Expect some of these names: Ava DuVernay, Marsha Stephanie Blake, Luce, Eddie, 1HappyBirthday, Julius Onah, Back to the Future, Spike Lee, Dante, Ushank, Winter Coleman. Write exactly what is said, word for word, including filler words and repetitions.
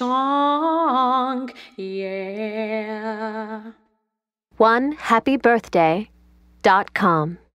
Ushank, yeah. one happy birthday dot com